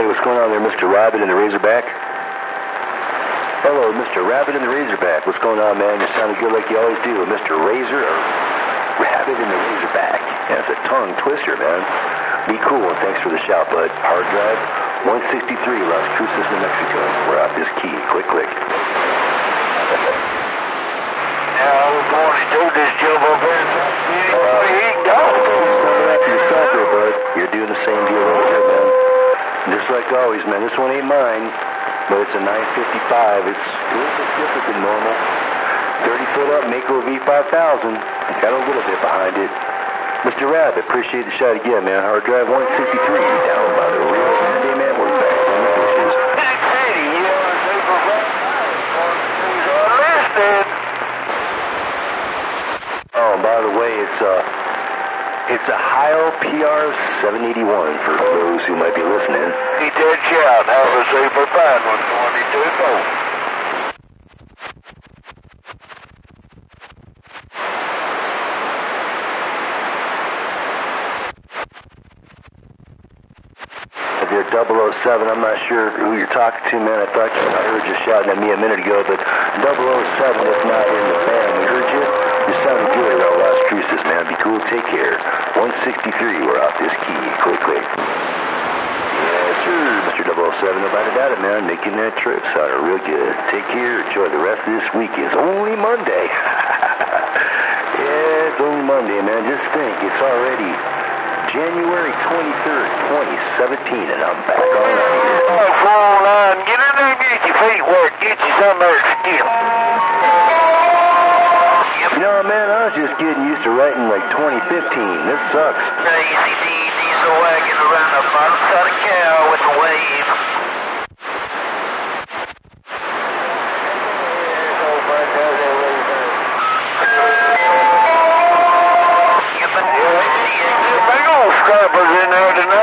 Hey, what's going on there, Mr. Rabbit and the Razorback? Hello, Mr. Rabbit and the Razorback. What's going on, man? You sounded good like you always do. Mr. Razor or Rabbit and the Razorback. That's a tongue twister, man. Be cool, and thanks for the shout, bud. Hard Drive, 163 Las Cruces, New Mexico. We're out this key. Quick, click. Now, we're going to do this job over here. You're doing the same deal over here, man. Just like always, man. This one ain't mine, but it's a 955. It's a little bit different than normal. 30 foot up, Mako V5000. I got a little bit behind it. Mr. Rabbit, appreciate the shot again, man. Hard Drive 163 down by the real Sunday, man. We're back on the dishes. Hey, you know, oh, by the way, it's a Ohio PR 781 for those who might be listening. He did shout. Have a super fine one, 22-4. They're 007. I'm not sure who you're talking to, man. I thought you heard you shouting at me a minute ago, but 007 is not in the band. We heard you. You sounded good at all Las Cruces, man. Be cool. Take care. 163, we're off this key. Quick, quick. Yes, sir. Mr. 007, nobody doubt it, man. Making that trip sounded real good. Take care. Enjoy the rest of this week. It's only Monday. Yeah, it's only Monday, man. Just think. It's already January 23rd, 2017, and I'm back on the air. Oh, 409, get in there, get your feet work, get you some extra deal. You know, man, I was just getting used to writing like 2015. This sucks. CrazyD diesel wagon around the bottom side of cow with a wave. Scrappers in there tonight.